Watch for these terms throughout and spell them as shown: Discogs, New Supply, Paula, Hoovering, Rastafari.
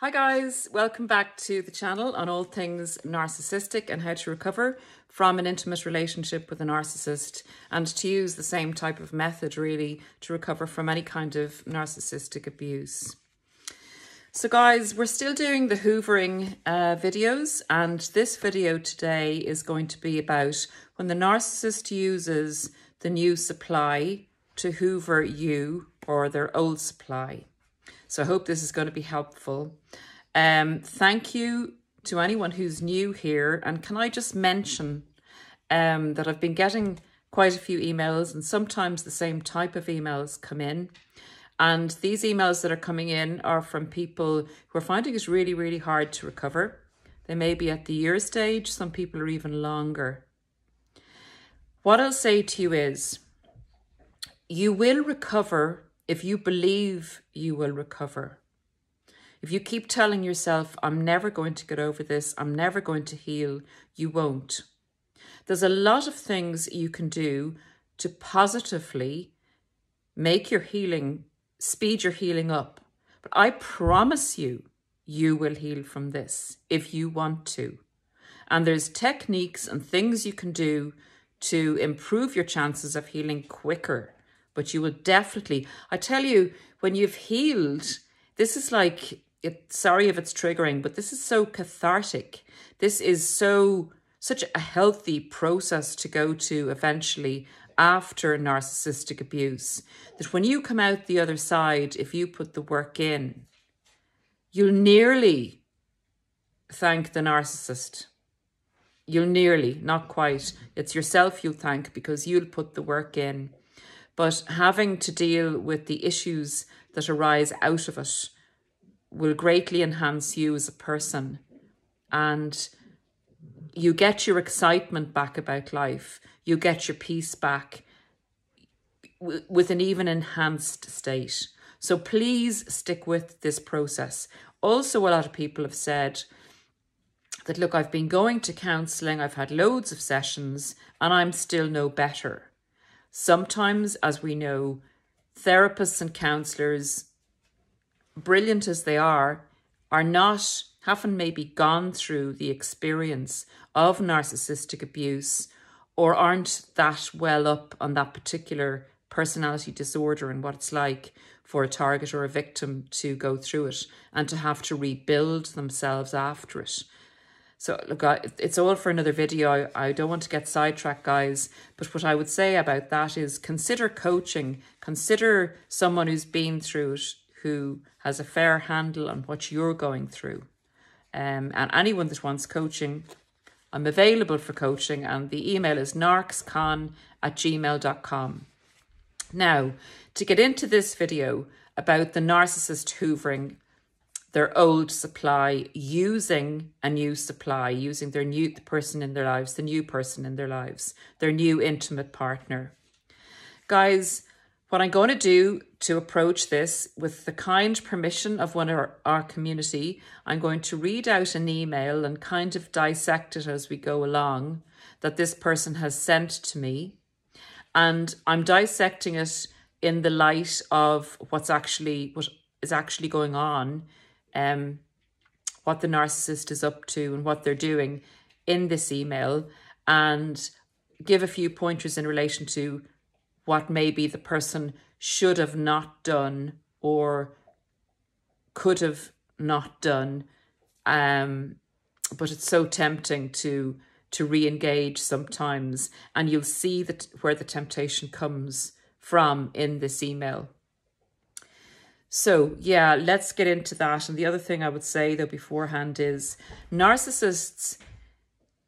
Hi guys, welcome back to the channel on all things narcissistic and how to recover from an intimate relationship with a narcissist and to use the same type of method really to recover from any kind of narcissistic abuse. So guys, we're still doing the hoovering videos, and this video today is going to be about when the narcissist uses the new supply to hoover you or their old supply. So I hope this is going to be helpful. Thank you to anyone who's new here. And can I just mention that I've been getting quite a few emails, and sometimes the same type of emails come in. And these emails that are coming in are from people who are finding it really, really hard to recover. They may be at the year stage. Some people are even longer. What I'll say to you is you will recover if you believe you will recover. If you keep telling yourself, I'm never going to get over this, I'm never going to heal, you won't. There's a lot of things you can do to positively make your healing, speed your healing up. But I promise you, you will heal from this if you want to. And there's techniques and things you can do to improve your chances of healing quicker. But you will definitely, I tell you, when you've healed, this is like, sorry if it's triggering, but this is so cathartic. This is such a healthy process to go to eventually after narcissistic abuse. That when you come out the other side, if you put the work in, you'll nearly thank the narcissist. You'll nearly, not quite. It's yourself you'll thank because you'll put the work in. But having to deal with the issues that arise out of it will greatly enhance you as a person. And you get your excitement back about life. You get your peace back with an even enhanced state. So please stick with this process. Also, a lot of people have said that, look, I've been going to counselling, I've had loads of sessions, and I'm still no better. Sometimes, as we know, therapists and counsellors, brilliant as they are not, haven't maybe gone through the experience of narcissistic abuse or aren't that well up on that particular personality disorder and what it's like for a target or a victim to go through it and to have to rebuild themselves after it. So look, it's all for another video. I don't want to get sidetracked, guys. But what I would say about that is consider coaching. Consider someone who's been through it, who has a fair handle on what you're going through. And anyone that wants coaching, I'm available for coaching. And the email is narcscon@gmail.com. Now, to get into this video about the narcissist hoovering their old supply, using a new supply, using their new person in their lives, the new person in their lives, their new intimate partner. Guys, what I'm going to do to approach this with the kind permission of one of our community, I'm going to read out an email and kind of dissect it as we go along that this person has sent to me. And I'm dissecting it in the light of what is actually going on, what the narcissist is up to and what they're doing in this email, and give a few pointers in relation to what maybe the person should have not done or could have not done. But it's so tempting to re-engage sometimes, and you'll see that where the temptation comes from in this email. So yeah, let's get into that. And the other thing I would say though beforehand is narcissists,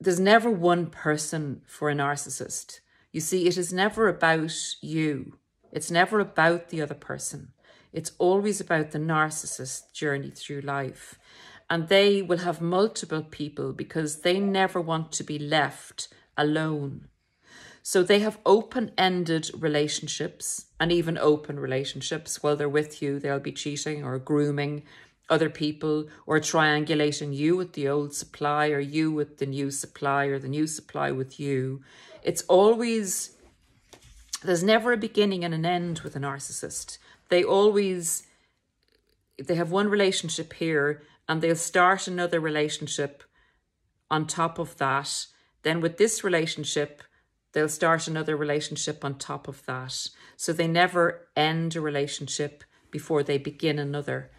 there's never one person for a narcissist. You see, it is never about you. It's never about the other person. It's always about the narcissist's journey through life. And they will have multiple people because they never want to be left alone. So they have open-ended relationships, and even open relationships. While they're with you, they'll be cheating or grooming other people or triangulating you with the old supply or you with the new supply or the new supply with you. It's always, there's never a beginning and an end with a narcissist. They always they have one relationship here and they'll start another relationship on top of that. Then with this relationship, they'll start another relationship on top of that. So they never end a relationship before they begin another.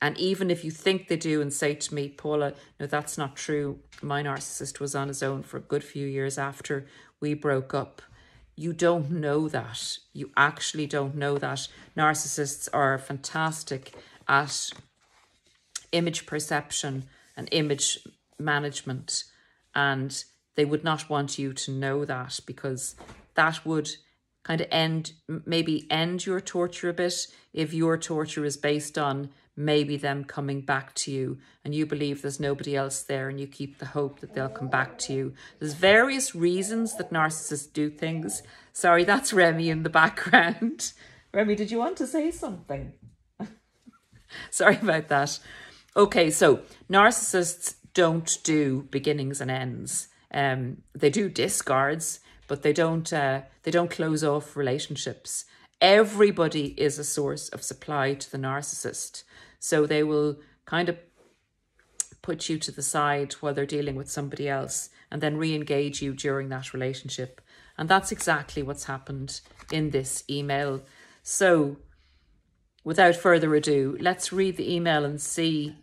And even if you think they do and say to me, Paula, no, that's not true. My narcissist was on his own for a good few years after we broke up. You don't know that. You actually don't know that. Narcissists are fantastic at image perception and image management. And they would not want you to know that, because that would kind of maybe end your torture a bit if your torture is based on maybe them coming back to you and you believe there's nobody else there and you keep the hope that they'll come back to you. There's various reasons that narcissists do things. Sorry, that's Remy in the background. Remy, did you want to say something? Sorry about that. Okay, so narcissists don't do beginnings and ends. They do discards, but they don't close off relationships. Everybody is a source of supply to the narcissist. So they will kind of put you to the side while they're dealing with somebody else and then re-engage you during that relationship. And that's exactly what's happened in this email. So without further ado, let's read the email and see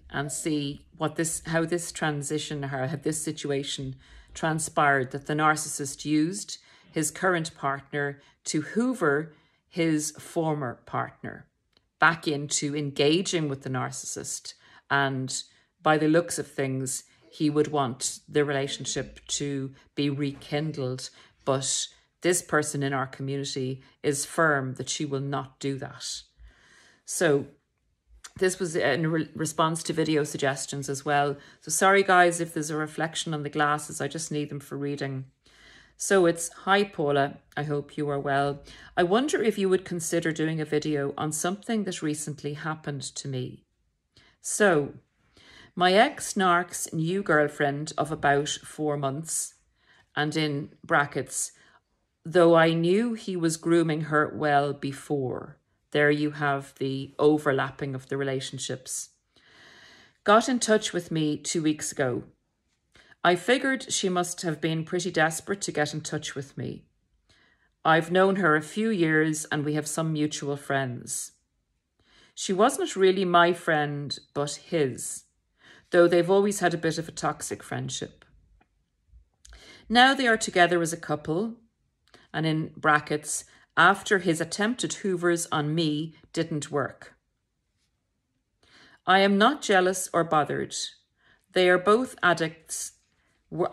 what this, how this transition, how this situation transpired that the narcissist used his current partner to hoover his former partner back into engaging with the narcissist. And by the looks of things, he would want the relationship to be rekindled. But this person in our community is firm that she will not do that. So this was in response to video suggestions as well. So sorry guys, if there's a reflection on the glasses, I just need them for reading. So it's, hi Paula, I hope you are well. I wonder if you would consider doing a video on something that recently happened to me. So, my ex-narc's new girlfriend of about 4 months, and in brackets, though I knew he was grooming her well before. There you have the overlapping of the relationships. Got in touch with me 2 weeks ago. I figured she must have been pretty desperate to get in touch with me. I've known her a few years and we have some mutual friends. She wasn't really my friend, but his, though they've always had a bit of a toxic friendship. Now they are together as a couple, and in brackets, after his attempted hoovers on me didn't work. I am not jealous or bothered. They are both addicts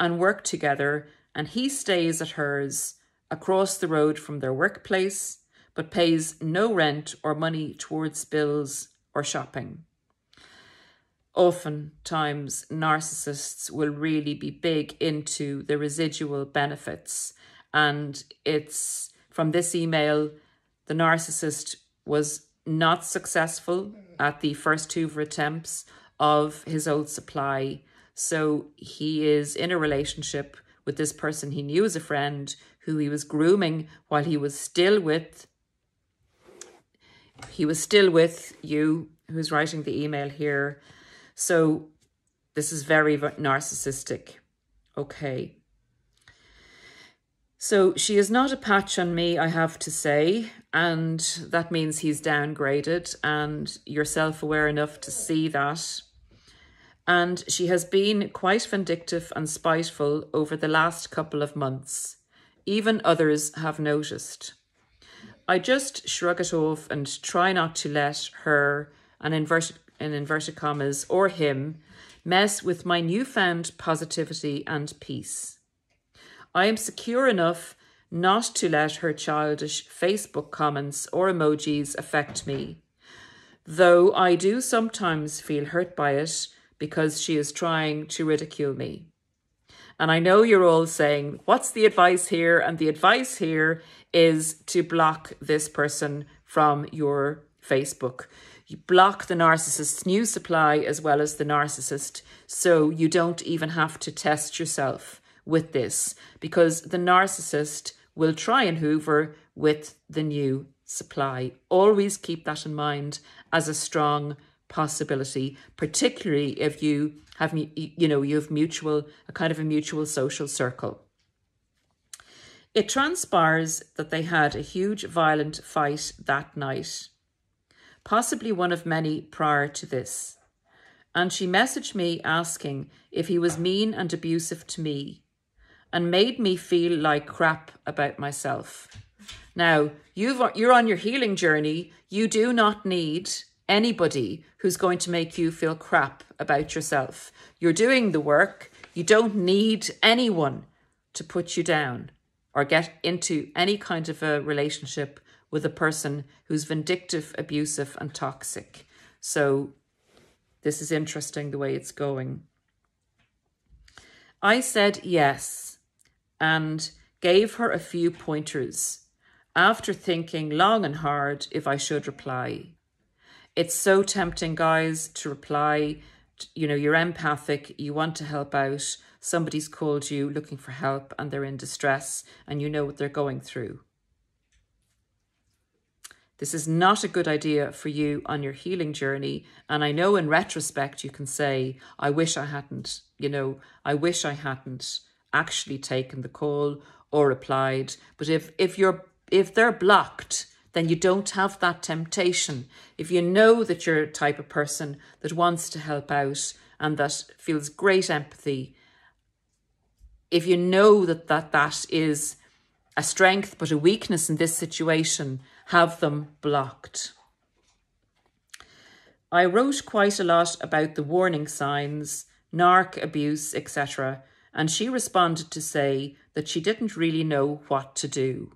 and work together, and he stays at hers across the road from their workplace, but pays no rent or money towards bills or shopping. Oftentimes, narcissists will really be big into the residual benefits, and it's from this email, the narcissist was not successful at the first hoover attempts of his old supply. So he is in a relationship with this person he knew as a friend, who he was grooming while he was still with. He was still with you, who's writing the email here. So this is very narcissistic. Okay. So she is not a patch on me, I have to say. And that means he's downgraded and you're self-aware enough to see that. And she has been quite vindictive and spiteful over the last couple of months. Even others have noticed. I just shrug it off and try not to let her, and in inverted commas, or him, mess with my newfound positivity and peace. I am secure enough not to let her childish Facebook comments or emojis affect me, though I do sometimes feel hurt by it, because she is trying to ridicule me. And I know you're all saying, what's the advice here? And the advice here is to block this person from your Facebook. You block the narcissist's new supply as well as the narcissist, so you don't even have to test yourself with this, because the narcissist will try and hoover with the new supply. Always keep that in mind as a strong possibility, particularly if you have, you have a kind of mutual social circle. It transpires that they had a huge violent fight that night, possibly one of many prior to this. And she messaged me asking if he was mean and abusive to me and made me feel like crap about myself. Now, you're on your healing journey. You do not need anybody who's going to make you feel crap about yourself. You're doing the work. You don't need anyone to put you down or get into any kind of a relationship with a person who's vindictive, abusive, and toxic. So this is interesting the way it's going. I said yes and gave her a few pointers after thinking long and hard if I should reply. It's so tempting, guys, to reply. You know, you're empathic, you want to help out. Somebody's called you looking for help and they're in distress and you know what they're going through. This is not a good idea for you on your healing journey. And I know in retrospect, you can say, I wish I hadn't, I wish I hadn't actually taken the call or replied. But if they're blocked, then you don't have that temptation. If you know that you're a type of person that wants to help out and that feels great empathy, if you know that that is a strength but a weakness in this situation, have them blocked. I wrote quite a lot about the warning signs, narc abuse, etc. And she responded to say that she didn't really know what to do.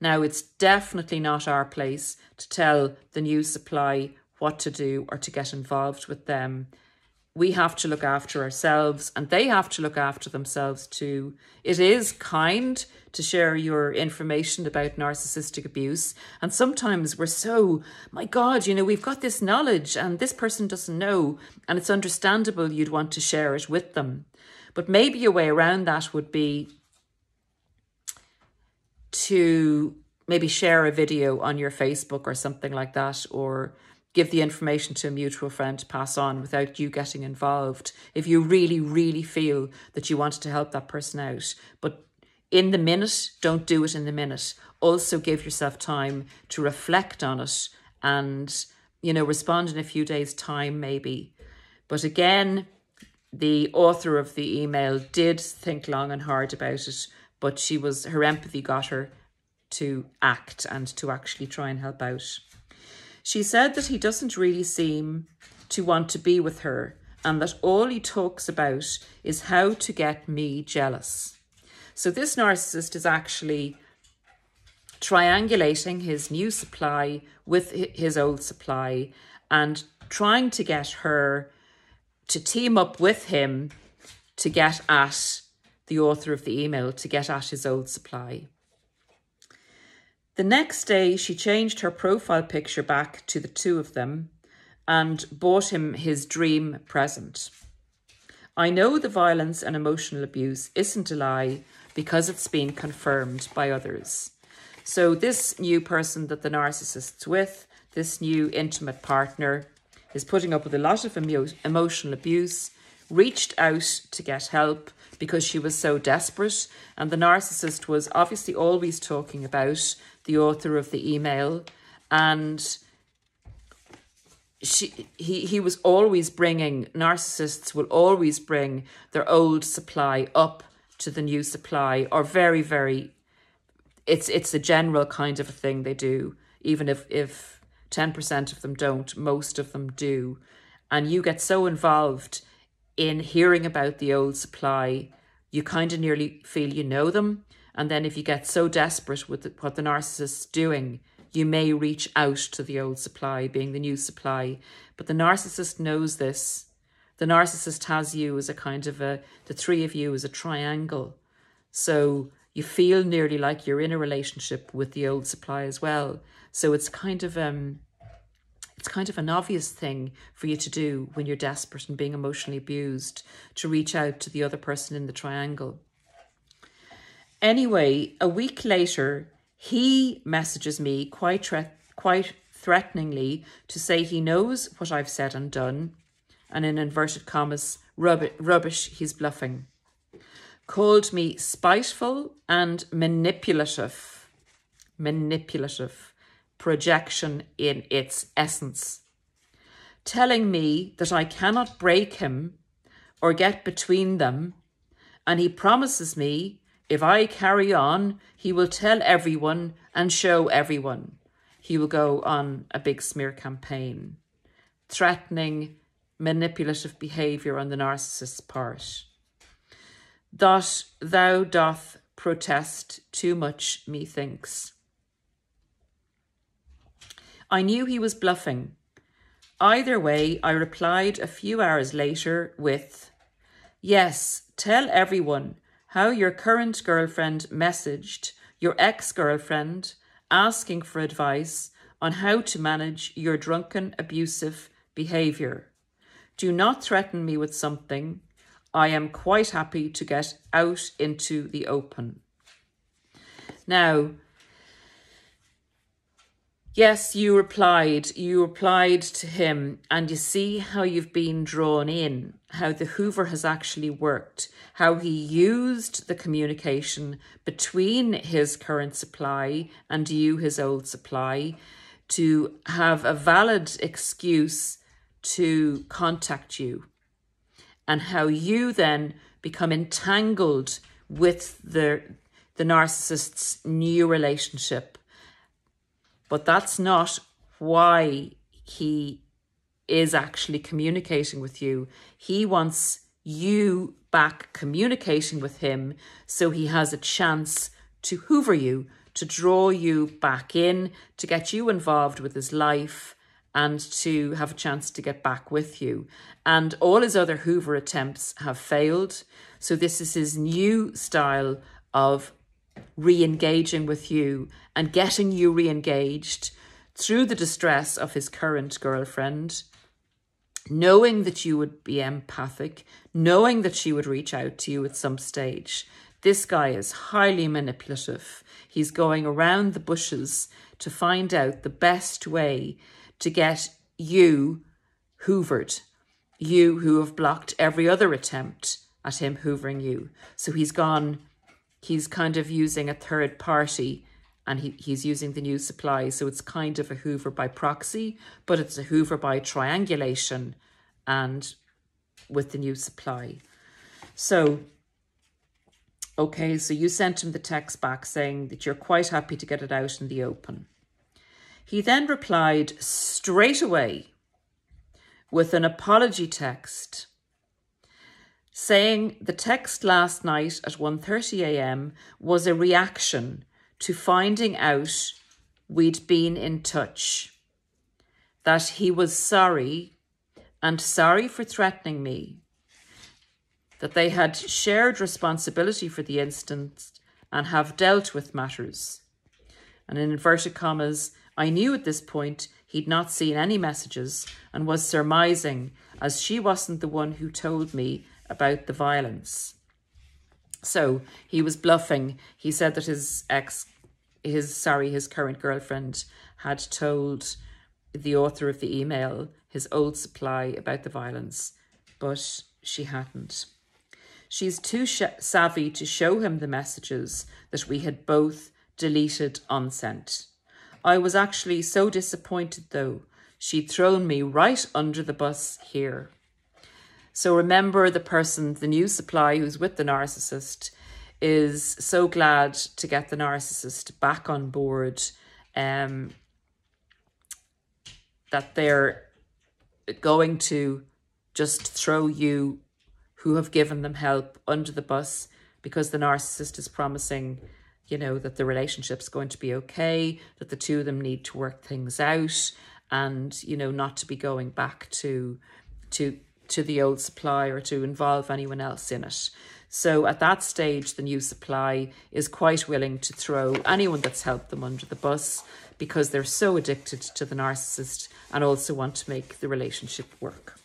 Now, it's definitely not our place to tell the new supply what to do or to get involved with them. We have to look after ourselves and they have to look after themselves too. It is kind to share your information about narcissistic abuse. And sometimes we're so, my God, we've got this knowledge and this person doesn't know. And it's understandable you'd want to share it with them. But maybe a way around that would be to maybe share a video on your Facebook or something like that, or give the information to a mutual friend to pass on without you getting involved. If you really, really feel that you wanted to help that person out, but in the minute, don't do it in the minute. Also give yourself time to reflect on it and, respond in a few days' time maybe. But again, the author of the email did think long and hard about it, but her empathy got her to act and to actually try and help out. She said that he doesn't really seem to want to be with her and that all he talks about is how to get me jealous. So this narcissist is actually triangulating his new supply with his old supply and trying to get her to team up with him to get at the author of the email, to get at his old supply. The next day, she changed her profile picture back to the two of them and bought him his dream present. I know the violence and emotional abuse isn't a lie because it's been confirmed by others. So this new person that the narcissist's with, this new intimate partner, is putting up with a lot of emotional abuse, reached out to get help because she was so desperate. And the narcissist was obviously always talking about the author of the email. And he was always bringing, narcissists will always bring their old supply up to the new supply, or very, very, it's a general kind of a thing they do. Even if 10% of them don't, most of them do. And you get so involved in hearing about the old supply, you kind of nearly feel you know them. And then if you get so desperate with what the narcissist's doing, you may reach out to the old supply being the new supply. But the narcissist knows this. The narcissist has you as a kind of the three of you as a triangle. So you feel nearly like you're in a relationship with the old supply as well. So it's kind of an obvious thing for you to do when you're desperate and being emotionally abused, to reach out to the other person in the triangle. Anyway, a week later, he messages me quite threateningly to say he knows what I've said and done, and in inverted commas, rubbish he's bluffing. Called me spiteful and manipulative. Manipulative. Projection in its essence. Telling me that I cannot break him or get between them, and he promises me if I carry on, he will tell everyone and show everyone. He will go on a big smear campaign. Threatening, manipulative behaviour on the narcissist's part. That thou doth protest too much, methinks. I knew he was bluffing. Either way, I replied a few hours later with, yes, tell everyone how your current girlfriend messaged your ex-girlfriend asking for advice on how to manage your drunken, abusive behaviour. Do not threaten me with something. I am quite happy to get out into the open. Now, yes, you replied to him, and you see how you've been drawn in, how the Hoover has actually worked, how he used the communication between his current supply and you, his old supply, to have a valid excuse to contact you, and how you then become entangled with the narcissist's new relationship. But that's not why he is actually communicating with you. He wants you back communicating with him so he has a chance to hoover you, to draw you back in, to get you involved with his life and to have a chance to get back with you. And all his other hoover attempts have failed. So this is his new style of re-engaging with you and getting you re-engaged through the distress of his current girlfriend, knowing that you would be empathic, knowing that she would reach out to you at some stage. This guy is highly manipulative. He's going around the bushes to find out the best way to get you hoovered, you who have blocked every other attempt at him hoovering you. So he's kind of using a third party, and he's using the new supply. So it's kind of a hoover by proxy, but it's a hoover by triangulation and with the new supply. So, okay, so you sent him the text back saying that you're quite happy to get it out in the open. He then replied straight away with an apology text, saying the text last night at 1:30 a.m. was a reaction to finding out we'd been in touch, that he was sorry and sorry for threatening me, that they had shared responsibility for the incident and have dealt with matters. And in inverted commas, I knew at this point he'd not seen any messages and was surmising, as she wasn't the one who told me about the violence. So he was bluffing. He said that his current girlfriend had told the author of the email, his old supply, about the violence, but she hadn't. She's too savvy to show him the messages that we had both deleted unsent. I was actually so disappointed though. She'd thrown me right under the bus here. So remember, the person, the new supply who's with the narcissist, is so glad to get the narcissist back on board, that they're going to just throw you, who have given them help, under the bus, because the narcissist is promising, you know, that the relationship's going to be okay, that the two of them need to work things out, and, you know, not to be going back to the old supply or to involve anyone else in it. So at that stage, the new supply is quite willing to throw anyone that's helped them under the bus because they're so addicted to the narcissist and also want to make the relationship work.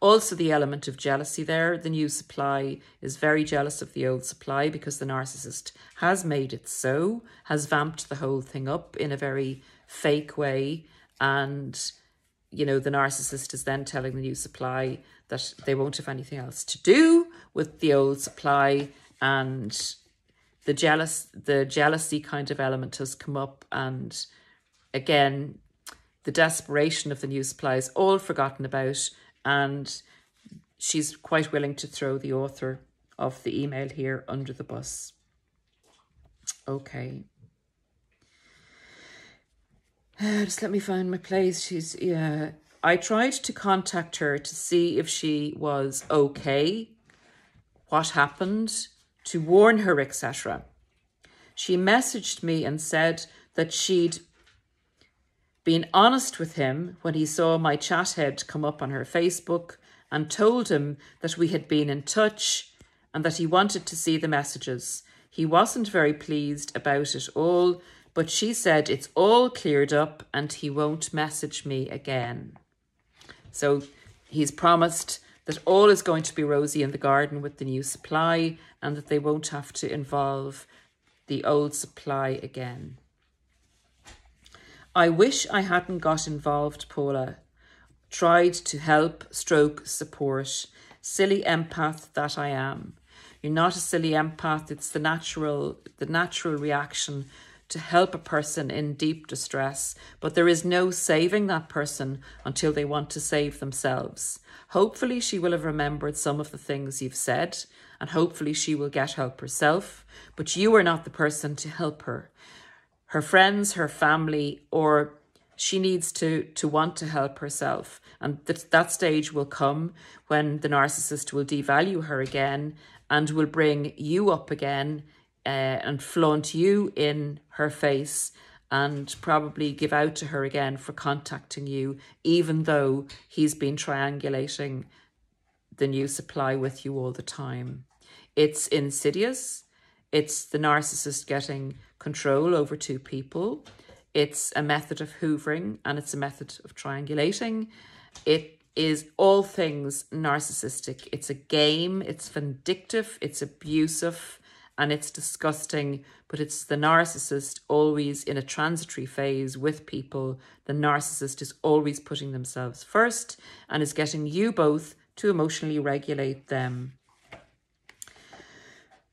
Also the element of jealousy there. The new supply is very jealous of the old supply because the narcissist has made it so, has vamped the whole thing up in a very fake way. And, you know, the narcissist is then telling the new supply that they won't have anything else to do with the old supply. And the jealousy kind of element has come up. And again, the desperation of the new supply is all forgotten about. And she's quite willing to throw the author of the email here under the bus. Okay. Just let me find my place. She's, yeah. I tried to contact her to see if she was okay, what happened, to warn her, etc. She messaged me and said that she'd been honest with him when he saw my chat head come up on her Facebook and told him that we had been in touch and that he wanted to see the messages. He wasn't very pleased about it all, but she said it's all cleared up and he won't message me again. So he's promised that all is going to be rosy in the garden with the new supply and that they won't have to involve the old supply again. I wish I hadn't got involved, Paula. Tried to help, stroke, support. Silly empath that I am. You're not a silly empath. It's the natural reaction to help a person in deep distress, but there is no saving that person until they want to save themselves. Hopefully she will have remembered some of the things you've said, and hopefully she will get help herself, but you are not the person to help her. Her friends, her family, or she needs to want to help herself. And that stage will come when the narcissist will devalue her again and will bring you up again and flaunt you in her face and probably give out to her again for contacting you, even though he's been triangulating the new supply with you all the time. It's insidious. It's the narcissist getting control over two people. It's a method of hoovering and it's a method of triangulating. It is all things narcissistic. It's a game, it's vindictive, it's abusive, and it's disgusting, but it's the narcissist always in a transitory phase with people. The narcissist is always putting themselves first and is getting you both to emotionally regulate them.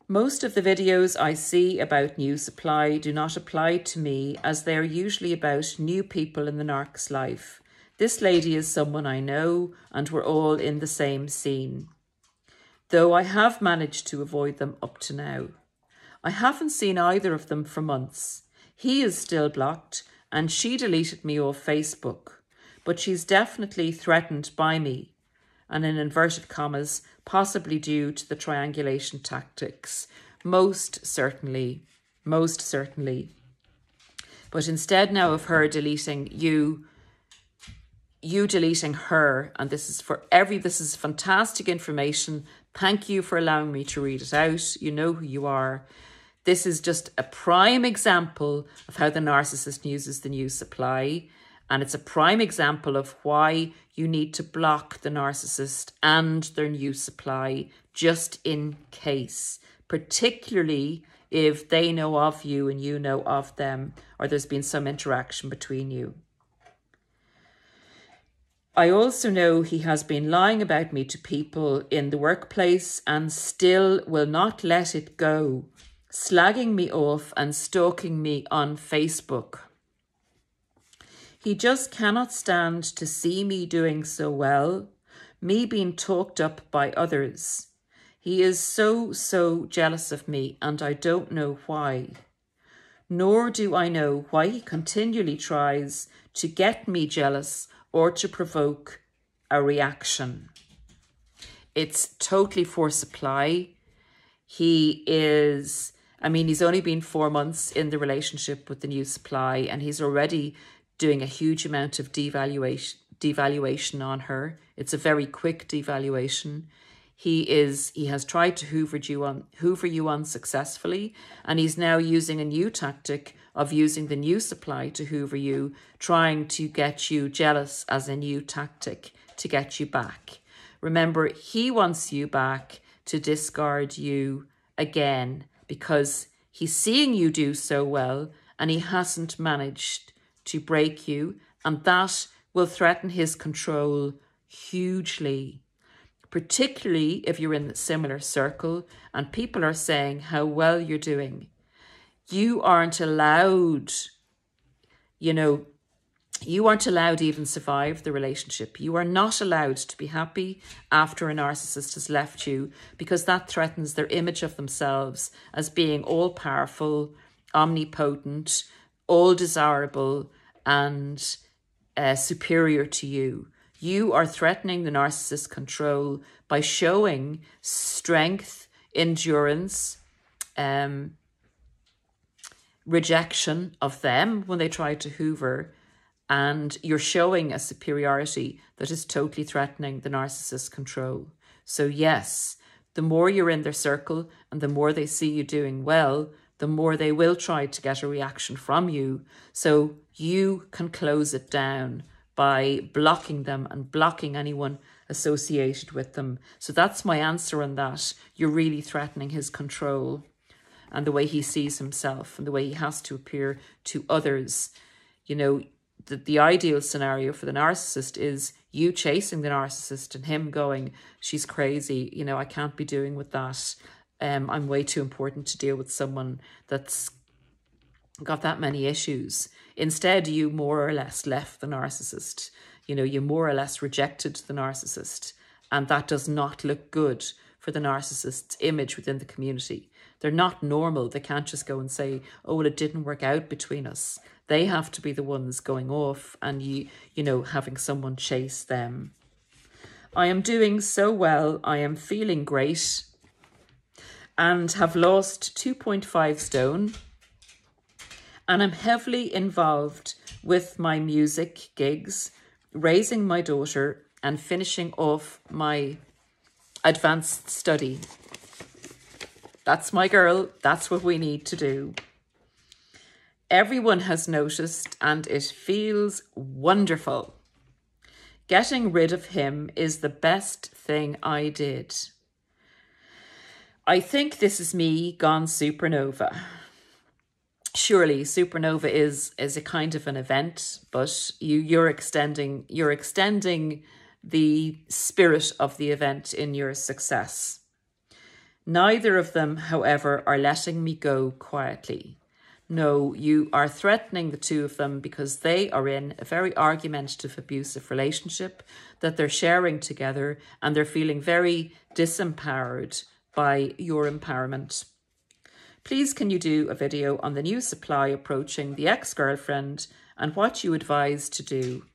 Most of the videos I see about new supply do not apply to me, as they are usually about new people in the narc's life. This lady is someone I know and we're all in the same scene. Though I have managed to avoid them up to now. I haven't seen either of them for months. He is still blocked and she deleted me off Facebook, but she's definitely threatened by me, and in inverted commas, possibly due to the triangulation tactics. Most certainly. But instead now of her deleting you deleting her, and this is fantastic information. Thank you for allowing me to read it out. You know who you are. This is just a prime example of how the narcissist uses the new supply. And it's a prime example of why you need to block the narcissist and their new supply, just in case, particularly if they know of you and you know of them, or there's been some interaction between you. I also know he has been lying about me to people in the workplace and still will not let it go, slagging me off and stalking me on Facebook. He just cannot stand to see me doing so well, me being talked up by others. He is so jealous of me, and I don't know why. Nor do I know why he continually tries to get me jealous or to provoke a reaction. It's totally for supply. He's only been 4 months in the relationship with the new supply, and he's already doing a huge amount of devaluation on her. It's a very quick devaluation. He has tried to hoover you on successfully, and he's now using a new tactic of using the new supply to hoover you, trying to get you jealous as a new tactic to get you back. Remember, he wants you back to discard you again because he's seeing you do so well and he hasn't managed to break you, and that will threaten his control hugely, particularly if you're in a similar circle and people are saying how well you're doing. You aren't allowed, you know, you aren't allowed to even survive the relationship. You are not allowed to be happy after a narcissist has left you, because that threatens their image of themselves as being all-powerful, omnipotent, all-desirable, and superior to you. You are threatening the narcissist's control by showing strength, endurance, rejection of them when they try to hoover, and you're showing a superiority that is totally threatening the narcissist's control. So yes, the more you're in their circle and the more they see you doing well, the more they will try to get a reaction from you. So you can close it down by blocking them and blocking anyone associated with them. So that's my answer on that. You're really threatening his control and the way he sees himself and the way he has to appear to others. You know, the ideal scenario for the narcissist is you chasing the narcissist and him going, she's crazy, you know, I can't be doing with that. I'm way too important to deal with someone that's got that many issues. Instead, you more or less left the narcissist. You know, you more or less rejected the narcissist. And that does not look good for the narcissist's image within the community. They're not normal. They can't just go and say, oh, well, it didn't work out between us. They have to be the ones going off and, you know, having someone chase them. I am doing so well. I am feeling great and have lost 2.5 stone. And I'm heavily involved with my music gigs, raising my daughter and finishing off my advanced study. That's my girl. That's what we need to do. Everyone has noticed and it feels wonderful. Getting rid of him is the best thing I did. I think this is me gone supernova. Surely supernova is a kind of an event, but you're extending the spirit of the event in your success. Neither of them, however, are letting me go quietly. No, you are threatening the two of them because they are in a very argumentative, abusive relationship that they're sharing together, and they're feeling very disempowered by your empowerment. Please can you do a video on the new supply approaching the ex-girlfriend and what you advise to do,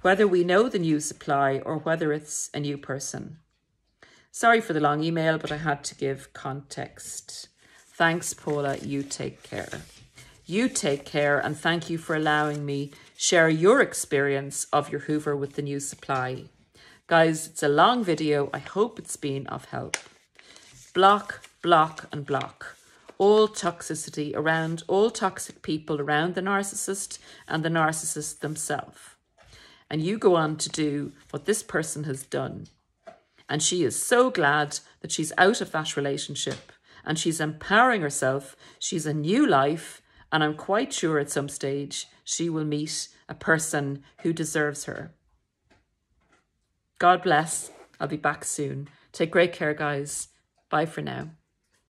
whether we know the new supply or whether it's a new person. Sorry for the long email, but I had to give context. Thanks, Paula. You take care. You take care, and thank you for allowing me share your experience of your hoover with the new supply. Guys, it's a long video. I hope it's been of help. Block, block, and block. All toxicity around, all toxic people around the narcissist and the narcissist themselves. And you go on to do what this person has done. And she is so glad that she's out of that relationship and she's empowering herself. She's a new life, and I'm quite sure at some stage she will meet a person who deserves her. God bless. I'll be back soon. Take great care, guys. Bye for now.